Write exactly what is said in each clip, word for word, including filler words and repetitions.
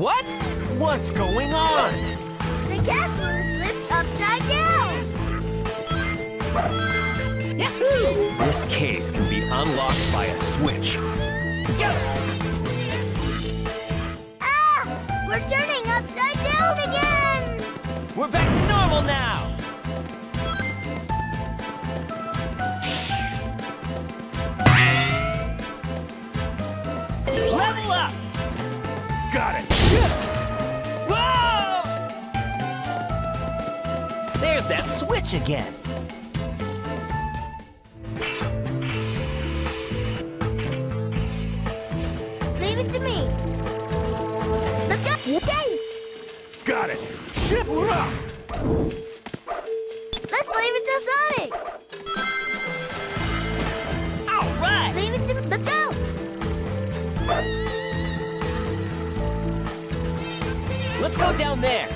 What? What's going on? The castle is flipped upside down. Yahoo! This case can be unlocked by a switch. Ah! We're turning upside down again! We're back to normal now! Level up! Got it! Whoa! There's that switch again! Leave it to me! Look up! Okay! Got it! Let's leave it to Sonic! Alright! Leave it to... Look out! Let's go down there.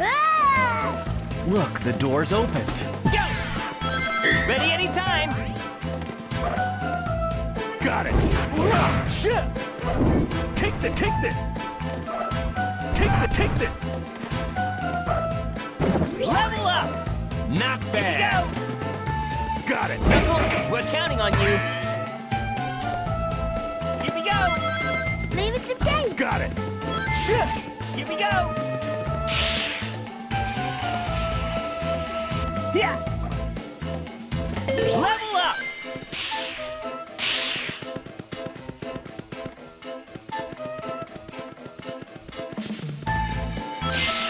Ah! Look, the door's opened. Go! Ready anytime. Got it. Ah, shit! Take the, take the, take the, take the. Level up. Not bad. Here we go. Got it! Knuckles, we're counting on you! Here we go! Leave it to Tails! Got it! Yeah. Here we go! Yeah! Level up!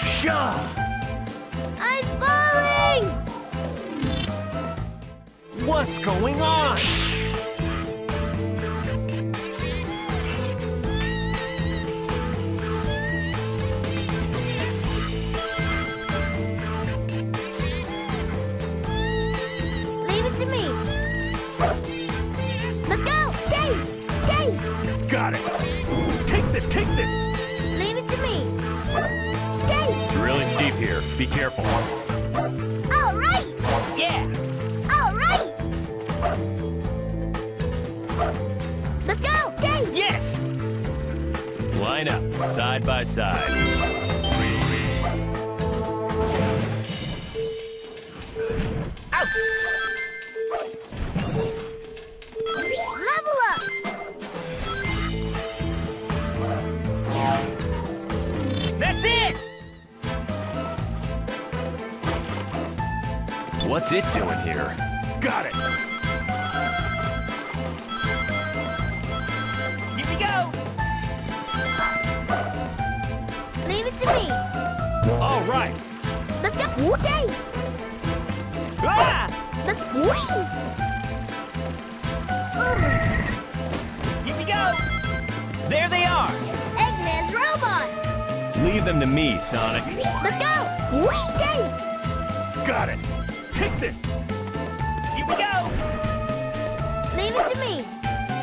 Shaw! I'm falling! What's going on? Leave it to me. Look out! Yay! Yay! Got it! Take the, take the! Leave it to me. Yay! It's really steep here. Be careful. All right! Yeah! Let's go! Yay! Yes! Line up, side by side. Out! Level up! That's it! What's it doing here? Got it! Me. All right. Let's go. Okay. Ah! Let's win. Here we go. There they are. Eggman's robots. Leave them to me, Sonic. Let's go. Okay. Got it. Take this. Here we go. Leave it to me.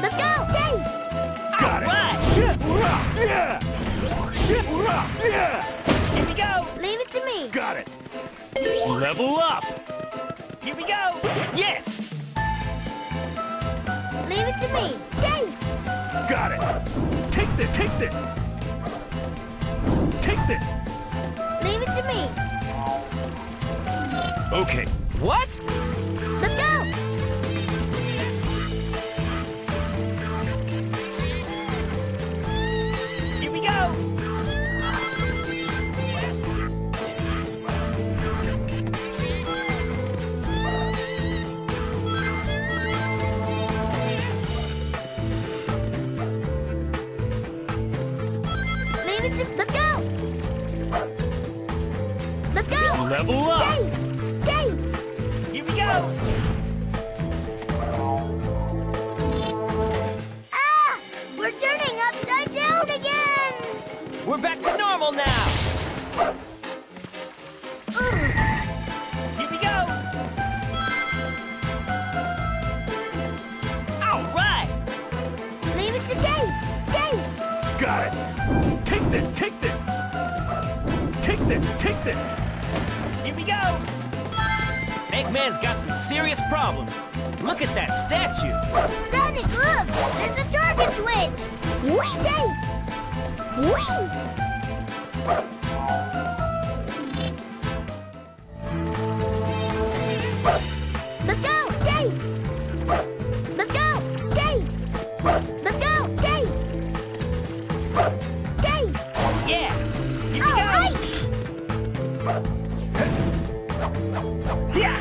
Let's go. Okay. Got All it. Right. Yeah. Yeah. Here we go! Leave it to me! Got it! Level up! Here we go! Yes! Leave it to me! Yay! Got it! Take this! Take this! Take this! Leave it to me! Okay. What? Let's go! Level up! Yay! Yay! Here we go! Ah! We're turning upside down again! We're back to normal now! Mm. Here we go! All right! Leave it to Tails! Tails! Got it! Take this! Take this! Take this! Take this! Here we go! Eggman's got some serious problems. Look at that statue! Sonic, look! There's a turtle! garbage lid! Wee day! Wee! Let's go! Yay! Let's go! Yay! Let's go! Yay! Yay! Yeah! Here we go! Right. Yeah!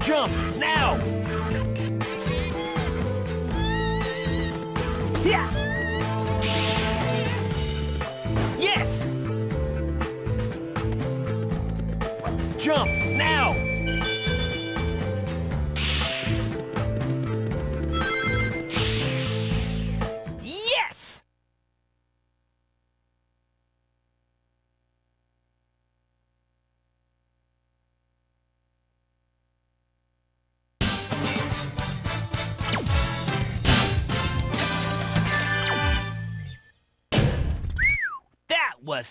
Jump now! Yeah! Yes! Jump now! Yes! Was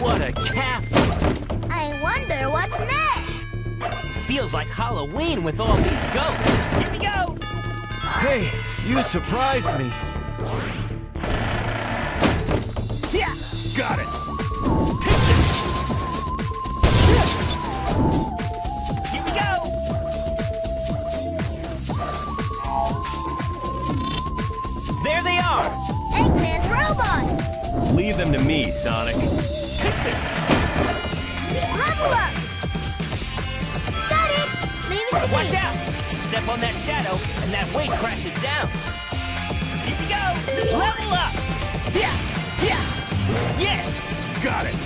what a castle! I wonder what's next. Feels like Halloween with all these ghosts. Here we go! Hey, you surprised me. Yeah, got it. Leave them to me, Sonic. Level up! Got it! Leave it to Watch me. out! Step on that shadow, and that weight crashes down. Here we go! Level up! Yeah! Yeah! Yes! Got it!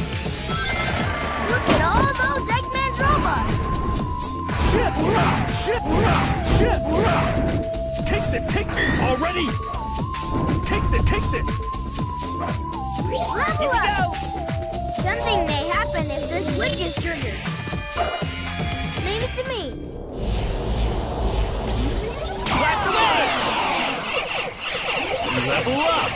Look at all those Eggman's robots! Yes, rock! Yes, rock! Yes, rock! Take the take it already! Take the take it! Level up! Something may happen if this switch is triggered. Leave it to me. Blast away! Level up!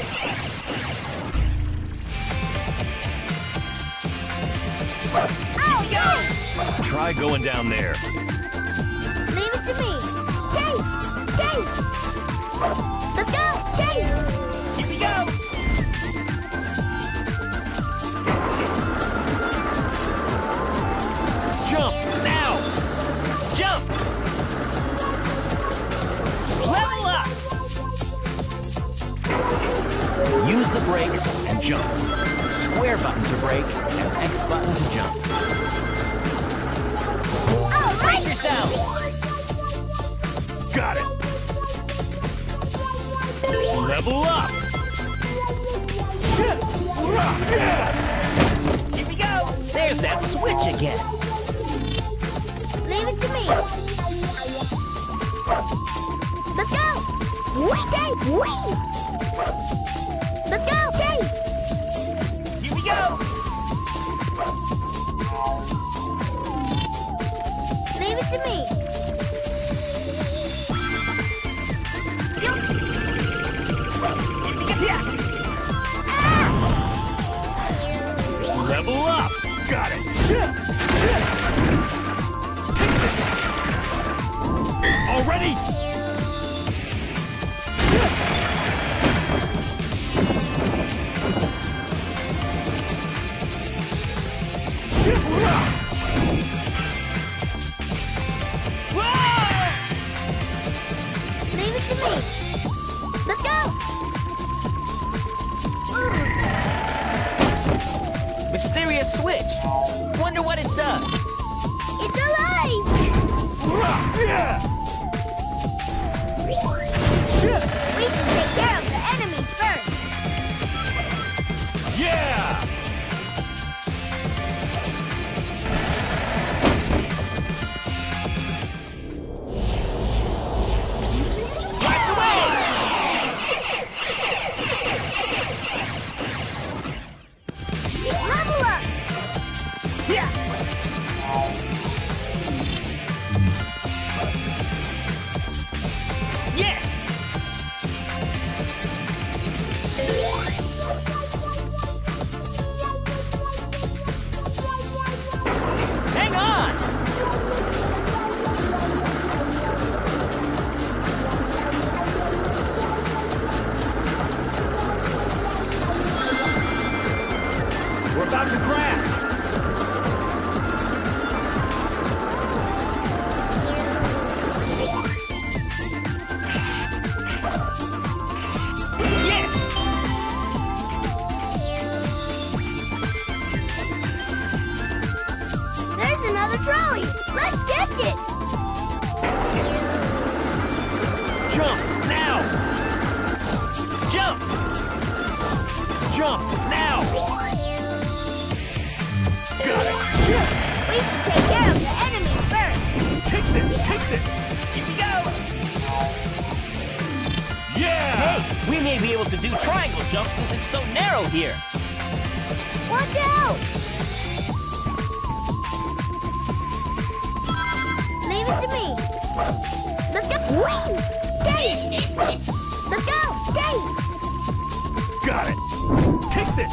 Oh, go! Yeah. Try going down there. Leave it to me. Tails! Tails! Let's go! Tails! Here we go! Jump now! Jump! Level up! Use the brakes and jump. Square button to brake and X button to jump. Oh, break yourself! Got it! Level up! Here we go! There's that switch again! Leave it to me. Let's go. Wee day. Wee. Let's go. Day. Here we go. Leave it to me. Ah. Level up. Got it. Already! Leave it to me! Let's go! Mysterious switch! Wonder what it does! It's alive! Yeah! We should take care of the enemies first. Yeah! Jump now! Jump! Jump now! Got it! We should take out the enemy first! Take this! Take this! Here we go! Yeah! Hey, we may be able to do triangle jumps since it's so narrow here! Watch out! Leave it to me! Let's go! Woo! Stay! Let's go! Stay! Got it! Take this!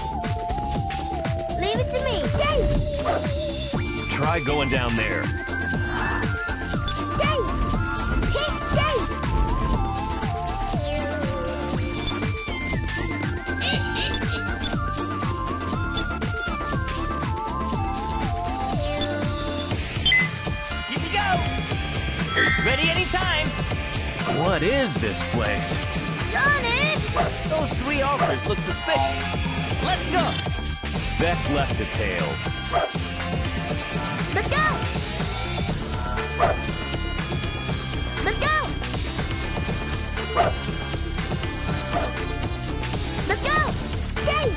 Leave it to me! Stay! Try going down there! Stay! Kick! Stay! Ready anytime! What is this place? Sonic! Those three offers look suspicious. Let's go! Best left to Tails. Let's go! Let's go! Let's go! Stay!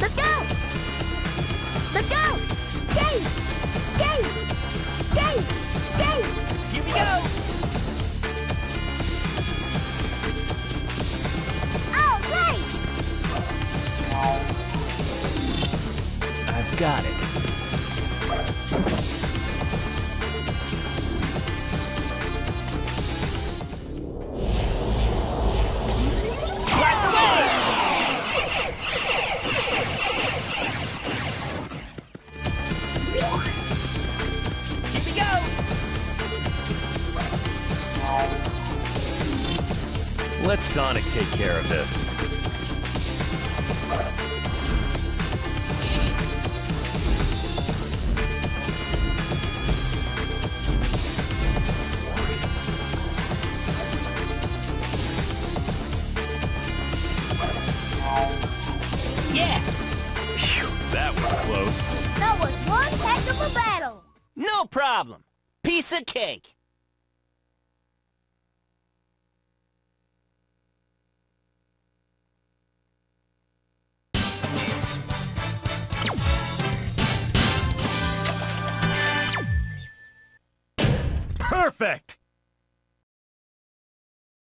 Let's go! Let's go! Stay! Stay! Stay! Stay! Here we go! All right! I've got it. Let Sonic take care of this. Yeah! Phew, that was close. That was one heck of a battle! No problem! Piece of cake! Perfect!